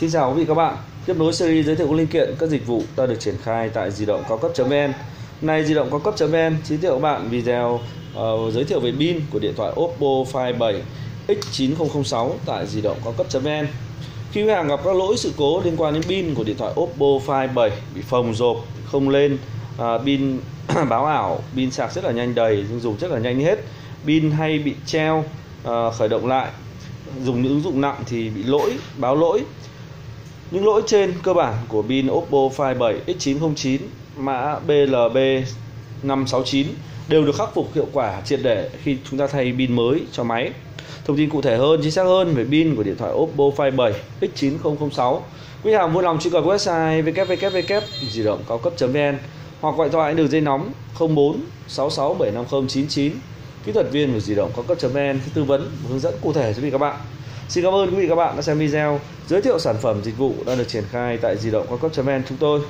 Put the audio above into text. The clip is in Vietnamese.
Xin chào quý vị các bạn. Tiếp nối series giới thiệu các linh kiện, các dịch vụ đã được triển khai tại Didongcaocap.vn. Nay Didongcaocap.vn giới thiệu các bạn video giới thiệu về pin của điện thoại Oppo Find 7 X9006 tại Didongcaocap.vn. Khi khách hàng gặp các lỗi sự cố liên quan đến pin của điện thoại Oppo Find 7 bị phồng rộp, không lên, pin báo ảo, pin sạc rất là nhanh đầy nhưng dùng rất là nhanh hết, pin hay bị treo khởi động lại, dùng những ứng dụng nặng thì bị lỗi, báo lỗi. Những lỗi trên cơ bản của pin Oppo Find 7 X909 mã BLB569 đều được khắc phục hiệu quả triệt để khi chúng ta thay pin mới cho máy. Thông tin cụ thể hơn, chính xác hơn về pin của điện thoại Oppo Find 7 X9006, quý hàng vui lòng truy cập website www.didongcaocap.vn hoặc gọi thoại đường dây nóng 04 66 750 99. Kỹ thuật viên của Didongcaocap.vn tư vấn hướng dẫn cụ thể cho quý vị các bạn. Xin cảm ơn quý vị các bạn đã xem video giới thiệu sản phẩm dịch vụ đang được triển khai tại Didongcaocap.vn chúng tôi.